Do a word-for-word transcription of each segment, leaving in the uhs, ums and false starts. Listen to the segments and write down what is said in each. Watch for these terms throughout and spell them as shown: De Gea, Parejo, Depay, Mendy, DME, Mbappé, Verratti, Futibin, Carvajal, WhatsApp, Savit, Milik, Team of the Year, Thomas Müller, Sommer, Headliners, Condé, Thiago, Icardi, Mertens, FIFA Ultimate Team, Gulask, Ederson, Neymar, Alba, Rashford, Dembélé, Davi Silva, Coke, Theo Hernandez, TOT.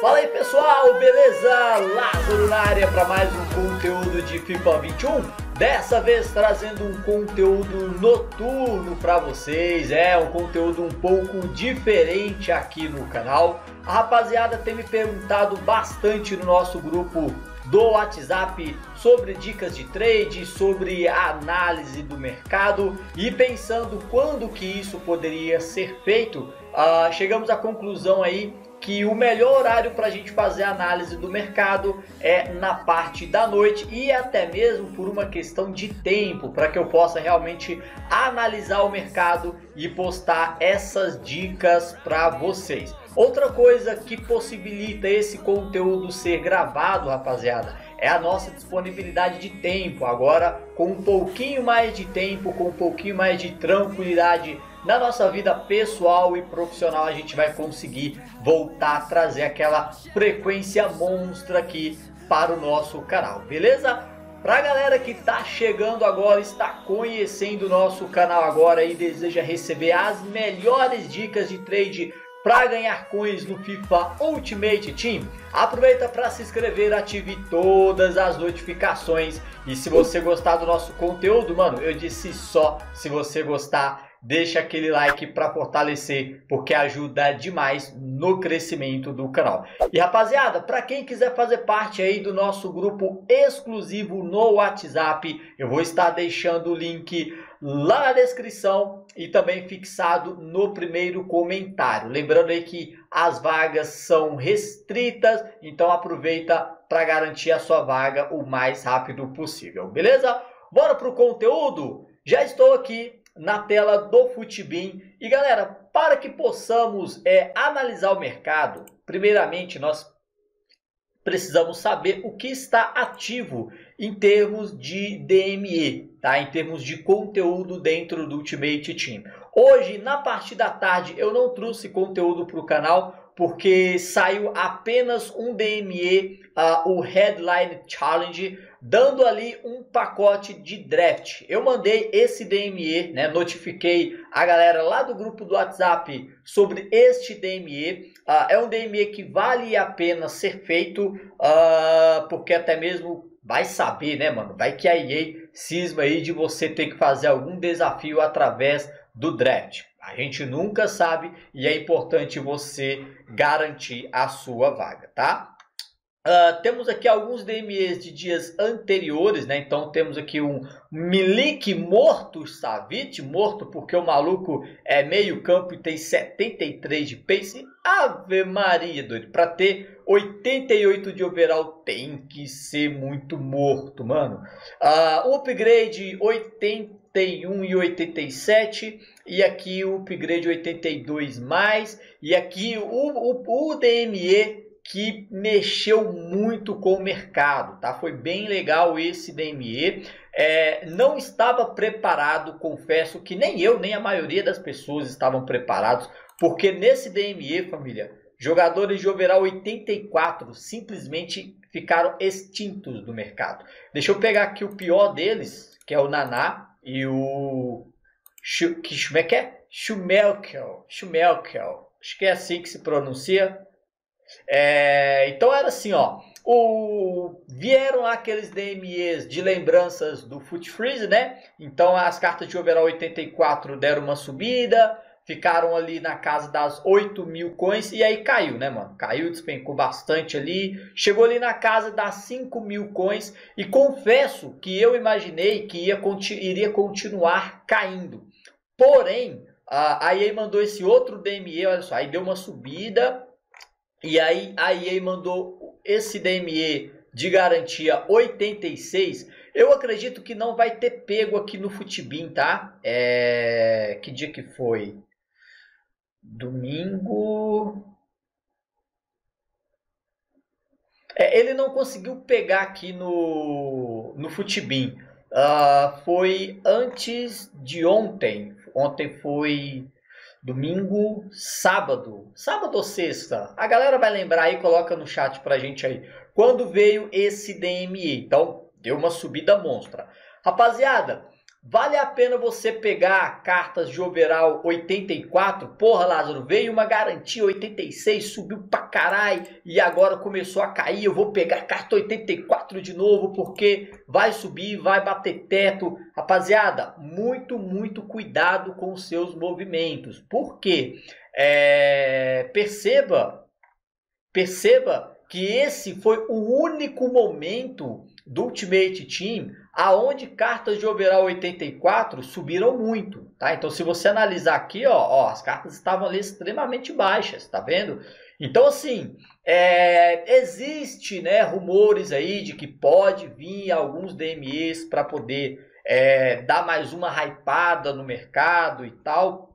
Fala aí pessoal, beleza? Lázaro na área para mais um conteúdo de FIFA vinte e um. Dessa vez trazendo um conteúdo noturno para vocês. É um conteúdo um pouco diferente aqui no canal. A rapaziada tem me perguntado bastante no nosso grupo do WhatsApp sobre dicas de trade, sobre a análise do mercado e pensando quando que isso poderia ser feito, uh, chegamos à conclusão aí que o melhor horário para a gente fazer a análise do mercado é na parte da noite e até mesmo por uma questão de tempo, para que eu possa realmente analisar o mercado e postar essas dicas para vocês. Outra coisa que possibilita esse conteúdo ser gravado, rapaziada, é a nossa disponibilidade de tempo. Agora, com um pouquinho mais de tempo, com um pouquinho mais de tranquilidade na nossa vida pessoal e profissional, a gente vai conseguir voltar a trazer aquela frequência monstra aqui para o nosso canal, beleza? Para a galera que está chegando agora, está conhecendo o nosso canal agora e deseja receber as melhores dicas de trade para ganhar coins no FIFA Ultimate Team, aproveita para se inscrever, ative todas as notificações. E se você gostar do nosso conteúdo, mano, eu disse só se você gostar, deixa aquele like para fortalecer, porque ajuda demais no crescimento do canal. E rapaziada, para quem quiser fazer parte aí do nosso grupo exclusivo no WhatsApp, eu vou estar deixando o link lá na descrição e também fixado no primeiro comentário. Lembrando aí que as vagas são restritas, então aproveita para garantir a sua vaga o mais rápido possível, beleza? Bora pro conteúdo? Já estou aqui na tela do Futibin. E galera, para que possamos é, analisar o mercado, primeiramente nós precisamos saber o que está ativo em termos de D M E, tá? Em termos de conteúdo dentro do Ultimate Team. Hoje, na parte da tarde, eu não trouxe conteúdo para o canal, porque saiu apenas um D M E, uh, o Headline Challenge, dando ali um pacote de draft. Eu mandei esse D M E, né, notifiquei a galera lá do grupo do WhatsApp sobre este D M E. Uh, é um D M E que vale a pena ser feito, uh, porque até mesmo vai saber, né, mano? Vai que a E A cisma aí de você ter que fazer algum desafio através do draft. A gente nunca sabe e é importante você garantir a sua vaga, tá? Uh, temos aqui alguns D M Es de dias anteriores, né? Então temos aqui um Milik morto, Savit morto, porque o maluco é meio campo e tem setenta e três de pace. Ave Maria, doido. Para ter oitenta e oito de overall tem que ser muito morto, mano. Uh, upgrade oitenta e um e oitenta e sete, e aqui o upgrade oitenta e dois mais, e aqui o, o, o D M E que mexeu muito com o mercado, tá? Foi bem legal esse D M E. É, não estava preparado, confesso que nem eu, nem a maioria das pessoas estavam preparados, porque nesse D M E, família, jogadores de overall oitenta e quatro simplesmente ficaram extintos do mercado. Deixa eu pegar aqui o pior deles, que é o Naná, e o Schmeichel, Schmeichel, acho que é assim que se pronuncia. É, então era assim, ó, o, vieram aqueles D M Es de lembranças do Foot Freeze, né? Então as cartas de overall oitenta e quatro deram uma subida, ficaram ali na casa das oito mil coins, e aí caiu, né, mano? Caiu, despencou bastante ali, chegou ali na casa das cinco mil coins, e confesso que eu imaginei que ia, iria continuar caindo. Porém, a E A mandou esse outro D M E, olha só, aí deu uma subida, e aí a E A mandou esse D M E de garantia oitenta e seis. Eu acredito que não vai ter pego aqui no Futibin, tá? É... Que dia que foi? Domingo. É, ele não conseguiu pegar aqui no, no Futibin. Uh, foi antes de ontem. Ontem foi domingo, sábado. Sábado ou sexta? A galera vai lembrar aí, coloca no chat pra gente aí. Quando veio esse D M E? Então, deu uma subida monstra. Rapaziada, Vale a pena você pegar cartas de overall oitenta e quatro? Porra, Lázaro, veio uma garantia oitenta e seis, subiu pra caralho e agora começou a cair. Eu vou pegar carta oitenta e quatro de novo porque vai subir, vai bater teto. Rapaziada, muito, muito cuidado com os seus movimentos. Por quê? É... Perceba, perceba que esse foi o único momento do Ultimate Team aonde cartas de overall oitenta e quatro subiram muito, tá? Então, se você analisar aqui, ó, ó as cartas estavam ali extremamente baixas, tá vendo? Então, assim, é, existe, né, rumores aí de que pode vir alguns D M Es para poder é, dar mais uma hypada no mercado e tal,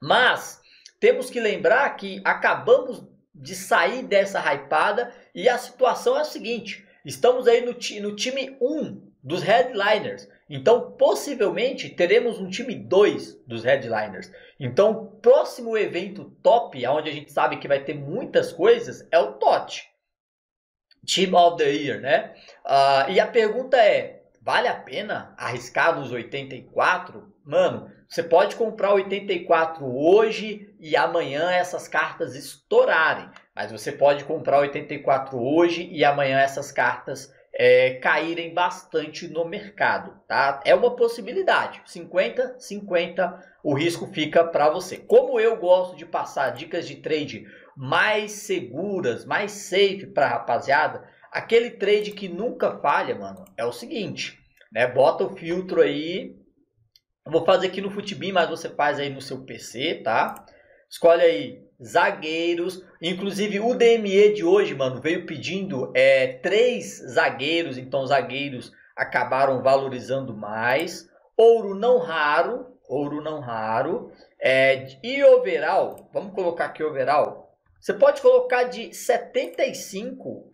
mas temos que lembrar que acabamos de sair dessa hypada e a situação é a seguinte: estamos aí no, ti, no time um dos Headliners. Então, possivelmente, teremos um time dois dos Headliners. Então, o próximo evento top, onde a gente sabe que vai ter muitas coisas, é o T O T. Team of the Year, né? Uh, e a pergunta é, vale a pena arriscar nos oitenta e quatro? Mano, você pode comprar oitenta e quatro hoje e amanhã essas cartas estourarem. Mas você pode comprar oitenta e quatro hoje e amanhã essas cartas é, caírem bastante no mercado, tá? É uma possibilidade, cinquenta cinquenta, o risco fica para você. Como eu gosto de passar dicas de trade mais seguras, mais safe para rapaziada, aquele trade que nunca falha, mano, é o seguinte, né? Bota o filtro aí, eu vou fazer aqui no Futibin, mas você faz aí no seu P C, tá? Escolhe aí zagueiros, inclusive o D M E de hoje, mano, veio pedindo é, três zagueiros, então zagueiros acabaram valorizando mais, ouro não raro, ouro não raro, é, e overall, vamos colocar aqui overall, você pode colocar de setenta e cinco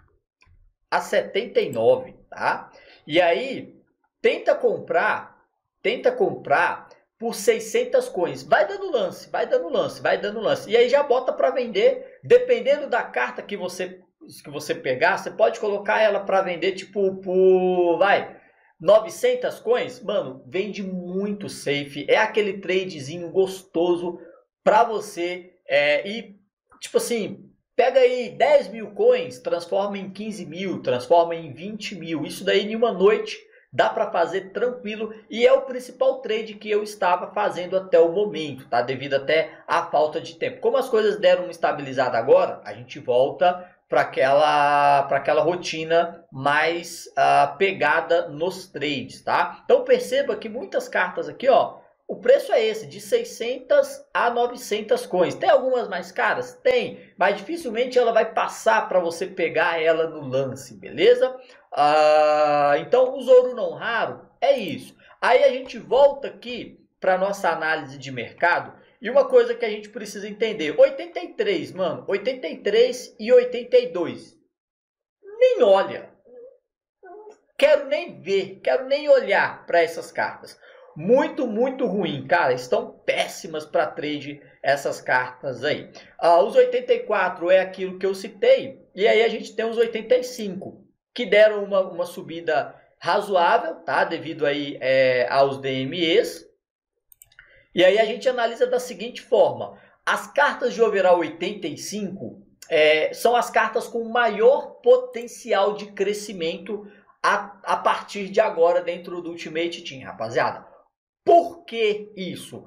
a setenta e nove, tá? E aí, tenta comprar, tenta comprar, por seiscentas coins, vai dando lance, vai dando lance, vai dando lance, e aí já bota para vender, dependendo da carta que você, que você pegar, você pode colocar ela para vender, tipo, por, vai, novecentas coins, mano, vende muito safe, é aquele tradezinho gostoso para você, é, e, tipo assim, pega aí dez mil coins, transforma em quinze mil, transforma em vinte mil, isso daí em uma noite, dá para fazer tranquilo e é o principal trade que eu estava fazendo até o momento, tá? Devido até à falta de tempo. Como as coisas deram uma estabilizada agora, a gente volta para aquela, para aquela rotina mais uh, pegada nos trades, tá? Então perceba que muitas cartas aqui, ó, o preço é esse, de seiscentas a novecentas coins. Tem algumas mais caras? Tem, mas dificilmente ela vai passar para você pegar ela no lance, beleza? Ah, então, os ouro não raro é isso. Aí a gente volta aqui para nossa análise de mercado. E uma coisa que a gente precisa entender, oitenta e três, mano, oitenta e três e oitenta e dois. Nem olha, quero nem ver, quero nem olhar para essas cartas. Muito, muito ruim, cara. Estão péssimas para trade essas cartas aí. Ah, os oitenta e quatro é aquilo que eu citei. E aí a gente tem os oitenta e cinco, que deram uma, uma subida razoável, tá? Devido aí é, aos D M Es. E aí a gente analisa da seguinte forma. As cartas de overall oitenta e cinco é, são as cartas com maior potencial de crescimento a, a partir de agora dentro do Ultimate Team, rapaziada. Por que isso?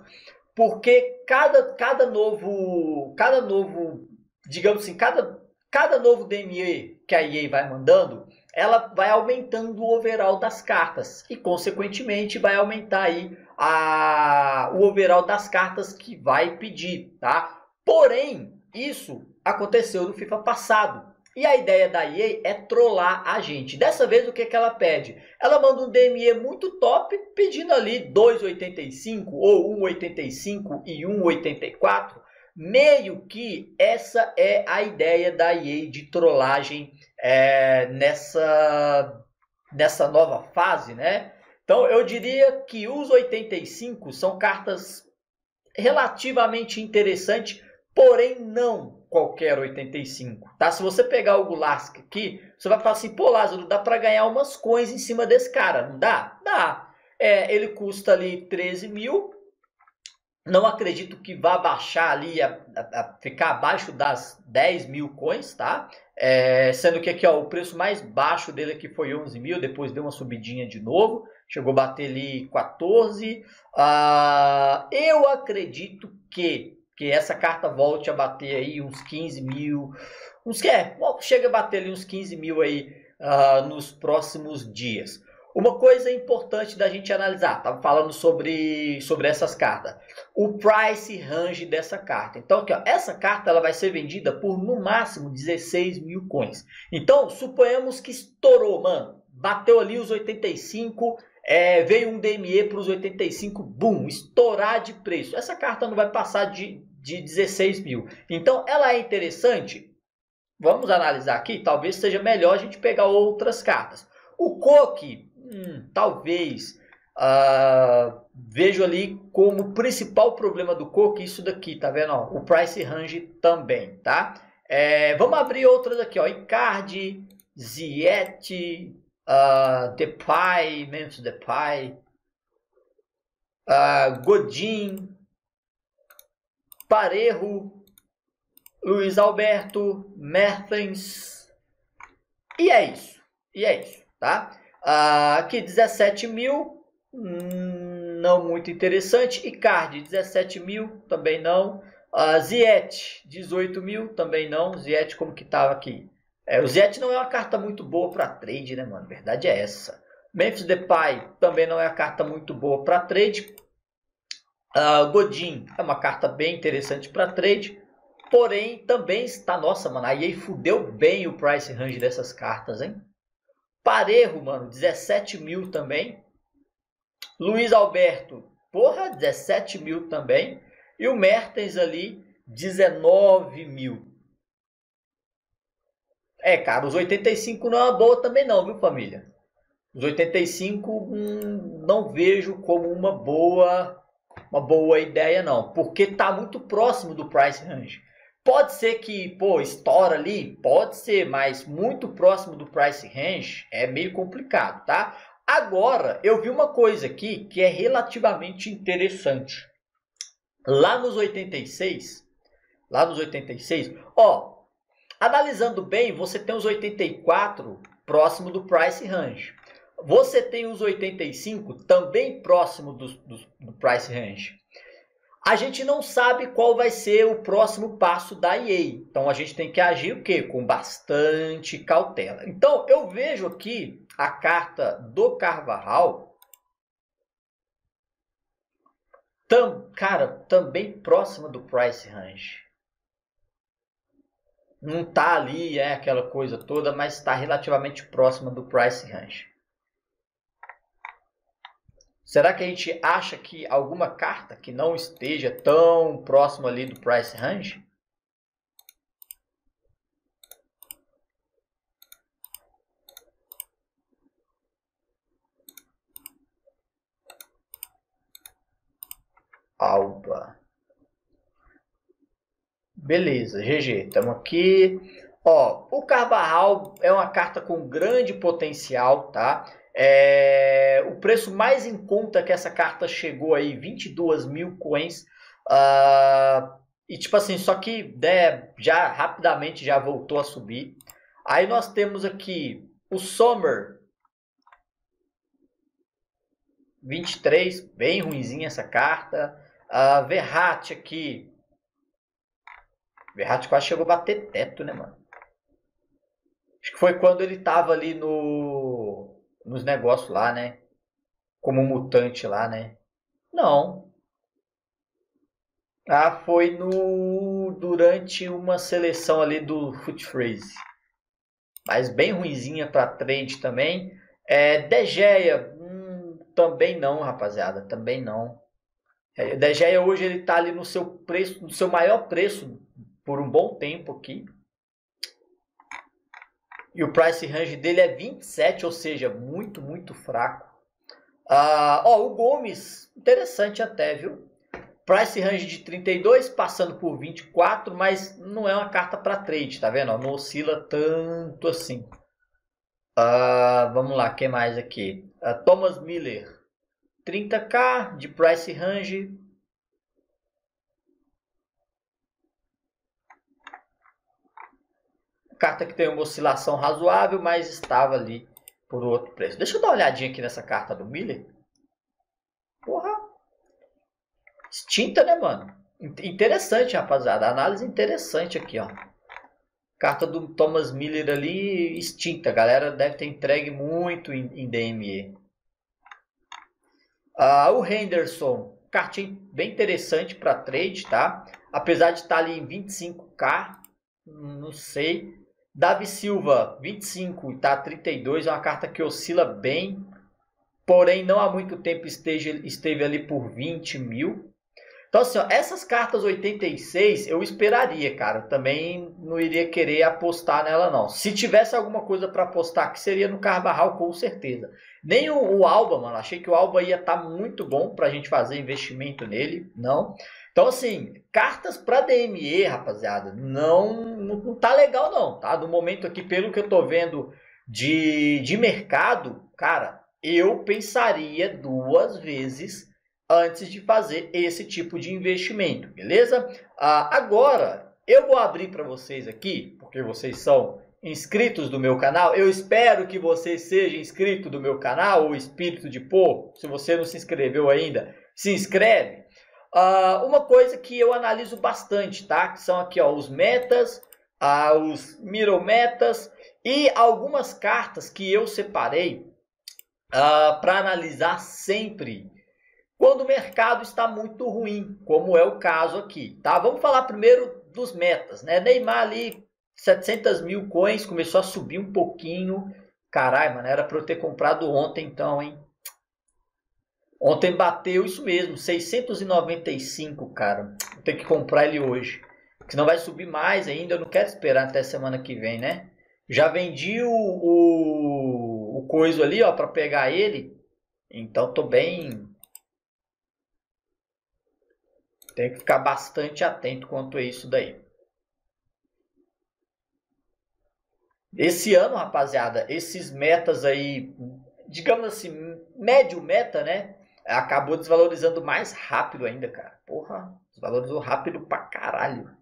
Porque cada, cada novo, cada novo, digamos assim, cada, cada novo D M E que a E A vai mandando, ela vai aumentando o overall das cartas e, consequentemente, vai aumentar aí a, o overall das cartas que vai pedir, tá? Porém, isso aconteceu no FIFA passado. E a ideia da E A é trollar a gente. Dessa vez, o que, que ela pede? Ela manda um D M E muito top, pedindo ali dois vírgula oitenta e cinco ou um vírgula oitenta e cinco e um vírgula oitenta e quatro. Meio que essa é a ideia da E A de trollagem é, nessa, nessa nova fase, né? Então, eu diria que os oitenta e cinco são cartas relativamente interessantes, porém não qualquer oitenta e cinco, tá? Se você pegar o Gulask aqui, você vai falar assim, pô, Lázaro, dá para ganhar umas coins em cima desse cara, não dá? Dá. É, ele custa ali treze mil. Não acredito que vá baixar ali, a, a, a ficar abaixo das dez mil coins, tá? É, sendo que aqui, ó, o preço mais baixo dele aqui foi onze mil, depois deu uma subidinha de novo. Chegou a bater ali quatorze. Ah, eu acredito que, que essa carta volte a bater aí uns quinze mil. Uns que é, chega a bater ali uns quinze mil aí ah, nos próximos dias. Uma coisa importante da gente analisar, tava falando sobre, sobre essas cartas, o price range dessa carta. Então, aqui, ó, essa carta ela vai ser vendida por no máximo dezesseis mil coins. Então, suponhamos que estourou, mano, bateu ali os oitenta e cinco, é, veio um D M E para os oitenta e cinco, boom, estourar de preço. Essa carta não vai passar de, de dezesseis mil. Então, ela é interessante? Vamos analisar aqui, talvez seja melhor a gente pegar outras cartas. O Coke... Hum, talvez uh, vejo ali como principal problema do Coke isso daqui, tá vendo? Ó, o price range também, tá? É, vamos abrir outras aqui, ó. Icardi, Ziyech, uh, Depay, menos Depay, uh, Godin, Parejo, Luiz Alberto, Mertens. E é isso, e é isso, tá? Uh, aqui dezessete mil, não muito interessante. Icardi dezessete mil, também não. uh, Ziyech dezoito mil, também não. Ziyech como que estava aqui? É, o Ziyech não é uma carta muito boa para trade, né, mano? A verdade é essa. Memphis Depay também não é uma carta muito boa para trade. uh, Godin é uma carta bem interessante para trade, porém também está... Nossa, mano, aí fudeu bem o price range dessas cartas, hein? Parejo, mano, dezessete mil também. Luiz Alberto, porra, dezessete mil também. E o Mertens ali, dezenove mil. É, cara, os oitenta e cinco não é uma boa também não, viu, família? Os oitenta e cinco hum, não vejo como uma boa, uma boa ideia não. Porque tá muito próximo do price range. Pode ser que, pô, estoura ali, pode ser, mas muito próximo do price range é meio complicado, tá? Agora, eu vi uma coisa aqui que é relativamente interessante. Lá nos oitenta e seis, lá nos oitenta e seis, ó, analisando bem, você tem os oitenta e quatro próximo do price range. Você tem os oitenta e cinco também próximo do, do, do price range. A gente não sabe qual vai ser o próximo passo da E A. Então, a gente tem que agir o quê? Com bastante cautela. Então, eu vejo aqui a carta do Carvajal. Tam, cara, também próxima do price range. Não tá ali, é aquela coisa toda, mas está relativamente próxima do price range. Será que a gente acha que alguma carta que não esteja tão próximo ali do price range? Alba. Beleza, G G, estamos aqui. Ó, o Carvajal é uma carta com grande potencial, tá? É, o preço mais em conta que essa carta chegou aí, vinte e duas mil coins, uh, e tipo assim, só que né, já rapidamente já voltou a subir. Aí nós temos aqui o Sommer, vinte e três, bem ruinzinha essa carta. uh, Verratti aqui, Verratti quase chegou a bater teto, né, mano? Acho que foi quando ele tava ali no... nos negócios lá, né? Como mutante lá, né? Não. Ah, foi no... durante uma seleção ali do Foot Freeze. Mas bem ruinzinha para trade também. É, De Gea, hum, também não, rapaziada. Também não. É, De Gea hoje ele tá ali no seu preço, no seu maior preço por um bom tempo aqui. E o price range dele é vinte e sete, ou seja, muito, muito fraco. Ah, ó, o Gomes, interessante até, viu? Price range de trinta e dois, passando por vinte e quatro, mas não é uma carta para trade, tá vendo? Não oscila tanto assim. Ah, vamos lá, quem mais aqui? Ah, Thomas Müller, trinta K de price range. Carta que tem uma oscilação razoável, mas estava ali por outro preço. Deixa eu dar uma olhadinha aqui nessa carta do Müller. Porra. Extinta, né, mano? Interessante, rapaziada. Análise interessante aqui, ó. Carta do Thomas Müller ali, extinta. A galera deve ter entregue muito em, em D M E. Ah, o Henderson. Cartinha bem interessante para trade, tá? Apesar de estar ali em vinte e cinco K. Não sei. Davi Silva, vinte e cinco, tá? trinta e dois, é uma carta que oscila bem. Porém, não há muito tempo esteja, esteve ali por vinte mil. Então, assim, ó, essas cartas oitenta e seis, eu esperaria, cara. Também não iria querer apostar nela, não. Se tivesse alguma coisa para apostar, que seria no Carvajal, com certeza. Nem o, o Alba, mano. Achei que o Alba ia estar tá muito bom pra gente fazer investimento nele. Não. Então, assim, cartas para D M E, rapaziada, não, não, não tá legal não, tá? No momento aqui, pelo que eu tô vendo de, de mercado, cara, eu pensaria duas vezes antes de fazer esse tipo de investimento, beleza? Ah, agora, eu vou abrir para vocês aqui, porque vocês são inscritos do meu canal. Eu espero que você seja inscrito do meu canal, o Espírito de Porco. Se você não se inscreveu ainda, se inscreve. Uh, uma coisa que eu analiso bastante, tá? Que são aqui, ó, os metas, uh, os middle metas e algumas cartas que eu separei uh, para analisar sempre quando o mercado está muito ruim, como é o caso aqui, tá? Vamos falar primeiro dos metas, né? Neymar ali, setecentos mil coins, começou a subir um pouquinho. Caralho, mano, era para eu ter comprado ontem então, hein? Ontem bateu isso mesmo, seiscentos e noventa e cinco, cara. Vou ter que comprar ele hoje. Senão vai subir mais ainda, eu não quero esperar até semana que vem, né? Já vendi o, o, o coiso ali, ó, pra pegar ele. Então tô bem... Tem que ficar bastante atento quanto a isso daí. Esse ano, rapaziada, esses metas aí, digamos assim, médio meta, né? Acabou desvalorizando mais rápido ainda, cara. Porra, desvalorizou rápido pra caralho.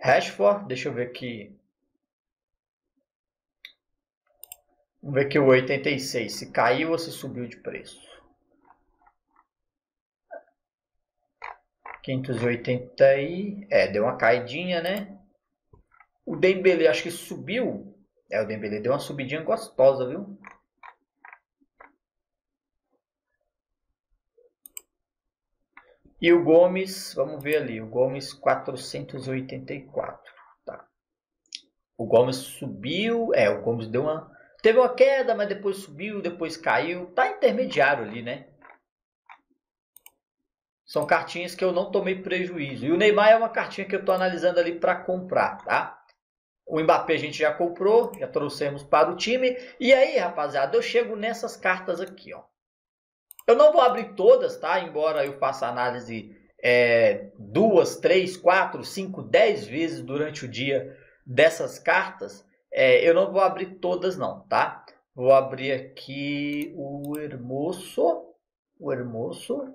Rashford, deixa eu ver aqui. Vamos ver aqui o oitenta e seis, se caiu ou se subiu de preço. quinhentos e oitenta e... É, deu uma caidinha, né? O Dembélé, acho que subiu. É, o Dembélé deu uma subidinha gostosa, viu? E o Gomes, vamos ver ali. O Gomes, quatrocentos e oitenta e quatro. Tá. O Gomes subiu. É, o Gomes deu uma... Teve uma queda, mas depois subiu, depois caiu. Tá intermediário ali, né? São cartinhas que eu não tomei prejuízo. E o Neymar é uma cartinha que eu tô analisando ali para comprar, tá? O Mbappé a gente já comprou, já trouxemos para o time. E aí, rapaziada, eu chego nessas cartas aqui, ó. Eu não vou abrir todas, tá? Embora eu faça análise é, duas, três, quatro, cinco, dez vezes durante o dia dessas cartas. É, eu não vou abrir todas, não, tá? Vou abrir aqui o Hermoso. O Hermoso.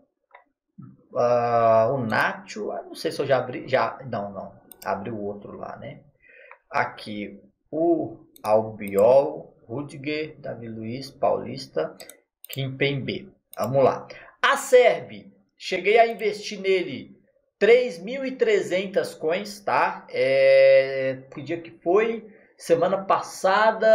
Uh, o Nacho. Não sei se eu já abri. Já, não, não. Abri o outro lá, né? Aqui o Albiol, Rudiger, Davi Luiz, Paulista, Kimpembe. Vamos lá. A Serve, cheguei a investir nele três mil e trezentas coins, tá? É, que dia que foi? Semana passada,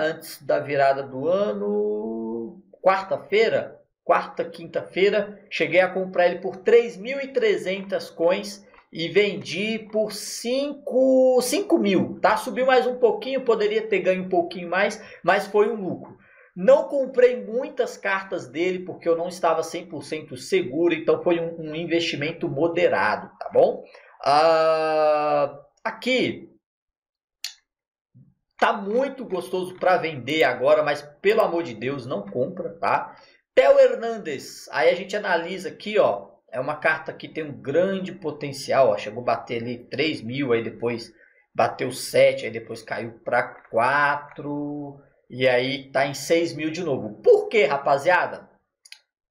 antes da virada do ano, quarta-feira, quarta, quinta-feira, cheguei a comprar ele por três mil e trezentas coins. E vendi por cinco mil, tá? Subiu mais um pouquinho, poderia ter ganho um pouquinho mais, mas foi um lucro. Não comprei muitas cartas dele, porque eu não estava cem por cento seguro, então foi um, um investimento moderado, tá bom? Uh, aqui, tá muito gostoso para vender agora, mas pelo amor de Deus, não compra, tá? Theo Hernandes, aí a gente analisa aqui, ó. É uma carta que tem um grande potencial, ó, chegou a bater ali três mil, aí depois bateu sete, aí depois caiu para quatro, e aí tá em seis mil de novo. Por quê, rapaziada?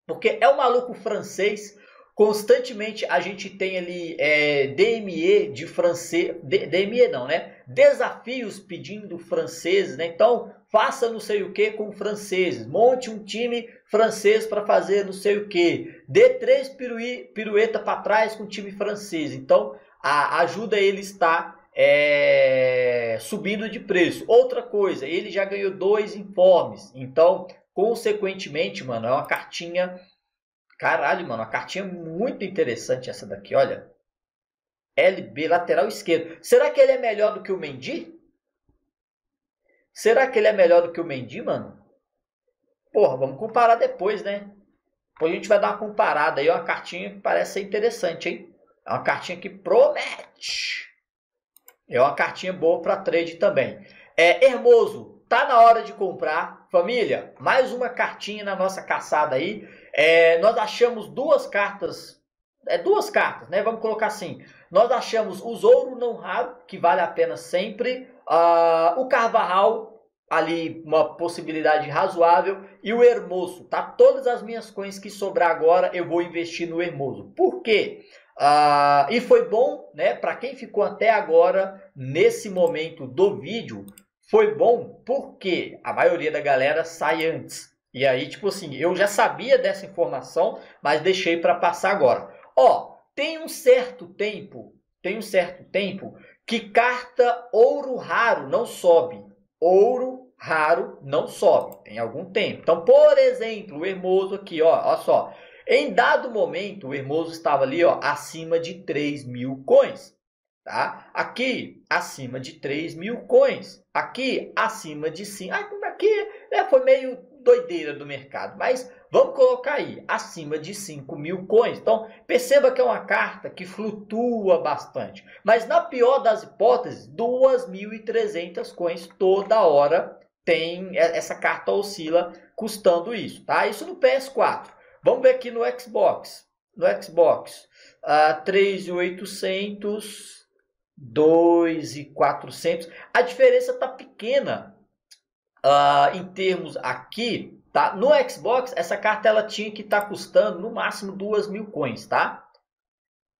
Porque é um maluco francês, constantemente a gente tem ali é, D M E de francês, D, D M E não, né? Desafios pedindo franceses, né? Então, faça não sei o que com franceses, monte um time francês para fazer não sei o que, dê três pirui, pirueta para trás com o time francês. Então, a, ajuda ele está é, subindo de preço. Outra coisa, ele já ganhou dois informes, então, consequentemente, mano, é uma cartinha, caralho, mano, uma cartinha muito interessante essa daqui, olha. L B, lateral esquerdo. Será que ele é melhor do que o Mendy? Será que ele é melhor do que o Mendy, mano? Porra, vamos comparar depois, né? Depois a gente vai dar uma comparada aí. É uma cartinha que parece ser interessante, hein? É uma cartinha que promete. É uma cartinha boa para trade também. É, Hermoso, tá na hora de comprar. Família, mais uma cartinha na nossa caçada aí. É, nós achamos duas cartas... É duas cartas, né? Vamos colocar assim. Nós achamos os ouro não raro, que vale a pena sempre. Uh, o Carvajal, ali uma possibilidade razoável. E o Hermoso, tá? Todas as minhas coins que sobrar agora, eu vou investir no Hermoso. Por quê? Uh, e foi bom, né? Para quem ficou até agora, nesse momento do vídeo, foi bom porque a maioria da galera sai antes. E aí, tipo assim, eu já sabia dessa informação, mas deixei para passar agora. Ó, tem um certo tempo, tem um certo tempo que carta ouro raro não sobe. Ouro raro não sobe, tem algum tempo. Então, por exemplo, o Hermoso aqui, ó, olha só. Em dado momento, o Hermoso estava ali, ó, acima de três mil coins, tá? Aqui, acima de três mil coins. Aqui, acima de cinco. Ah, aqui, né, foi meio doideira do mercado, mas... Vamos colocar aí, acima de cinco mil coins. Então, perceba que é uma carta que flutua bastante. Mas na pior das hipóteses, duas mil e trezentas coins toda hora tem essa carta oscila custando isso, tá? Isso no P S quatro. Vamos ver aqui no Xbox. No Xbox, uh, três mil e oitocentos, dois mil e quatrocentos. A diferença tá pequena uh, em termos aqui... Tá? No Xbox, essa carta ela tinha que estar tá custando no máximo duas mil coins, tá?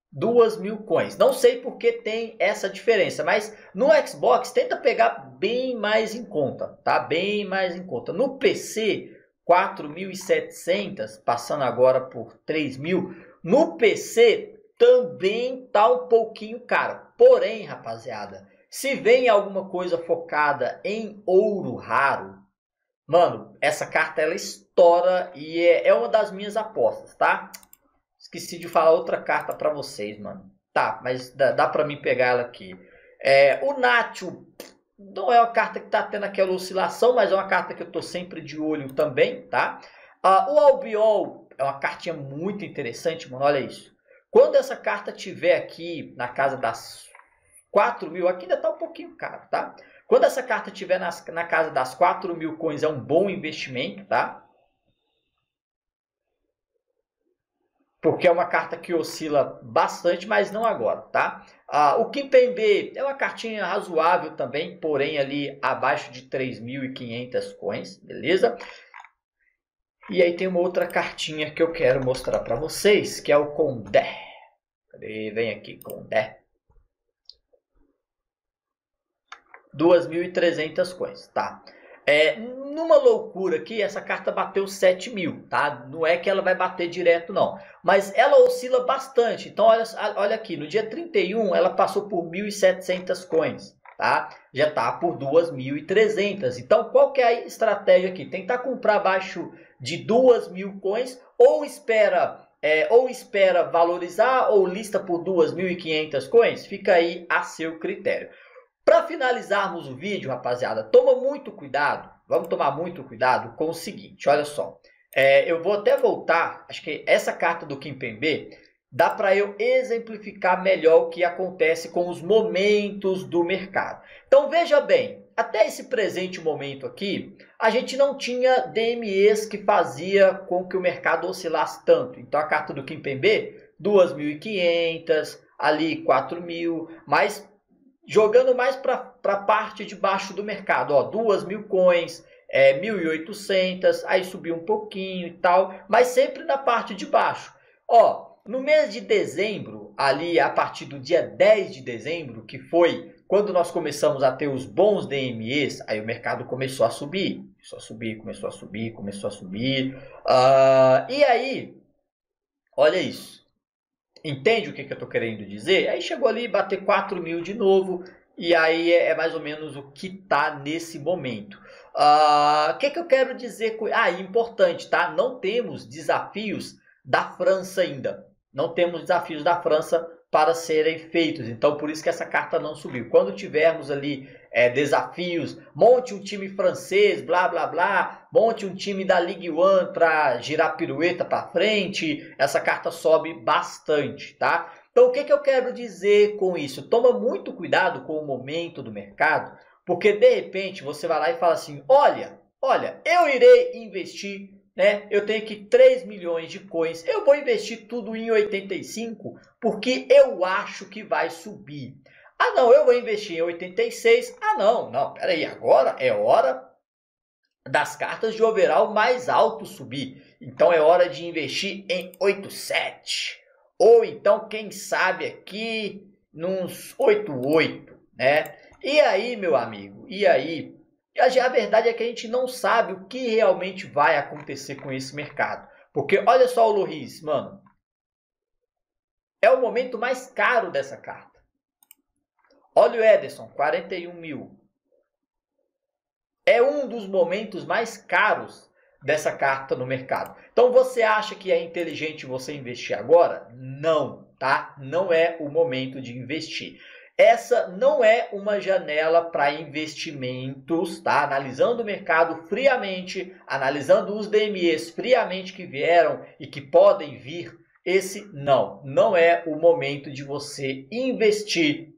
duas mil coins. Não sei porque tem essa diferença, mas no Xbox tenta pegar bem mais em conta, tá? Bem mais em conta. No P C, quatro mil e setecentos, passando agora por três mil. No P C também tá um pouquinho caro. Porém, rapaziada, se vem alguma coisa focada em ouro raro, mano, essa carta ela estoura e é, é uma das minhas apostas, tá? Esqueci de falar outra carta pra vocês, mano. Tá, mas dá, dá pra mim pegar ela aqui. É, o Nacho não é uma carta que tá tendo aquela oscilação, mas é uma carta que eu tô sempre de olho também, tá? Ah, o Albiol é uma cartinha muito interessante, mano, olha isso. Quando essa carta tiver aqui na casa das quatro mil, aqui ainda tá um pouquinho caro, tá? Quando essa carta estiver nas, na casa das quatro mil coins, é um bom investimento, tá? Porque é uma carta que oscila bastante, mas não agora, tá? Ah, o Kimpembe é uma cartinha razoável também, porém ali abaixo de três mil e quinhentas coins, beleza? E aí tem uma outra cartinha que eu quero mostrar para vocês, que é o Condé. Cadê? Vem aqui, Condé. duas mil e trezentas coins, tá? É, numa loucura aqui, essa carta bateu sete mil, tá? Não é que ela vai bater direto, não. Mas ela oscila bastante. Então, olha, olha aqui, no dia trinta e um, ela passou por mil e setecentas coins, tá? Já tá por duas mil e trezentas. Então, qual que é a estratégia aqui? Tentar comprar abaixo de duas mil coins ou espera... É, ou espera valorizar ou lista por duas mil e quinhentas coins? Fica aí a seu critério. Para finalizarmos o vídeo, rapaziada, toma muito cuidado, vamos tomar muito cuidado com o seguinte, olha só. É, eu vou até voltar, acho que essa carta do Kimpembe dá para eu exemplificar melhor o que acontece com os momentos do mercado. Então veja bem, até esse presente momento aqui, a gente não tinha D M Es que fazia com que o mercado oscilasse tanto. Então a carta do Kimpembe, duas mil e quinhentas, ali quatro mil, mas... jogando mais para a parte de baixo do mercado, ó, duas mil coins, é, mil e oitocentos, aí subiu um pouquinho e tal, mas sempre na parte de baixo. Ó, no mês de dezembro, ali a partir do dia dez de dezembro, que foi quando nós começamos a ter os bons D M Es, aí o mercado começou a subir, começou a subir, começou a subir, começou a subir, uh, e aí, olha isso. Entende o que, que eu estou querendo dizer? Aí chegou ali, bater quatro mil de novo, e aí é, é mais ou menos o que está nesse momento. O uh, que, que eu quero dizer? Com... Ah, importante, tá? Não temos desafios da França ainda. Não temos desafios da França para serem feitos. Então, por isso que essa carta não subiu. Quando tivermos ali é, desafios, monte um time francês, blá, blá, blá, monte um time da Ligue um para girar pirueta para frente, essa carta sobe bastante, tá? Então, o que, que eu quero dizer com isso? Toma muito cuidado com o momento do mercado, porque, de repente, você vai lá e fala assim, olha, olha, eu irei investir, né? Eu tenho aqui três milhões de coins, eu vou investir tudo em oitenta e cinco, porque eu acho que vai subir. Ah, não, eu vou investir em oitenta e seis. Ah, não, não, peraí, agora é hora das cartas de overall mais alto subir. Então é hora de investir em oitenta e sete. Ou então, quem sabe aqui, nos oitenta e oito, né? E aí, meu amigo, e aí? A verdade é que a gente não sabe o que realmente vai acontecer com esse mercado. Porque olha só o Loris, mano. É o momento mais caro dessa carta. Olha o Ederson, quarenta e um mil. É um dos momentos mais caros dessa carta no mercado. Então, você acha que é inteligente você investir agora? Não, tá? Não é o momento de investir. Essa não é uma janela para investimentos, tá? Analisando o mercado friamente, analisando os D M Es friamente que vieram e que podem vir, esse não. Não é o momento de você investir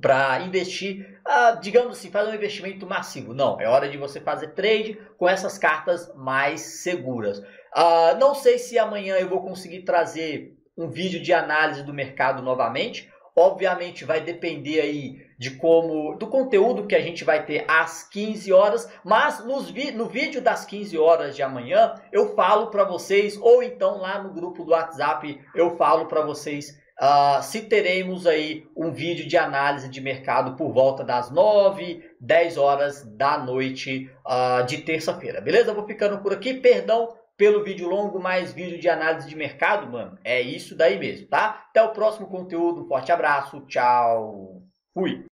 para investir, ah, digamos assim, fazer um investimento massivo. Não, é hora de você fazer trade com essas cartas mais seguras. Ah, não sei se amanhã eu vou conseguir trazer um vídeo de análise do mercado novamente. Obviamente vai depender aí de como, do conteúdo que a gente vai ter às quinze horas, mas nos vi, no vídeo das quinze horas de amanhã eu falo para vocês, ou então lá no grupo do WhatsApp eu falo para vocês Uh, se teremos aí um vídeo de análise de mercado por volta das nove, dez horas da noite uh, de terça-feira, beleza? Vou ficando por aqui, perdão pelo vídeo longo, mas vídeo de análise de mercado, mano, é isso daí mesmo, tá? Até o próximo conteúdo, um forte abraço, tchau, fui!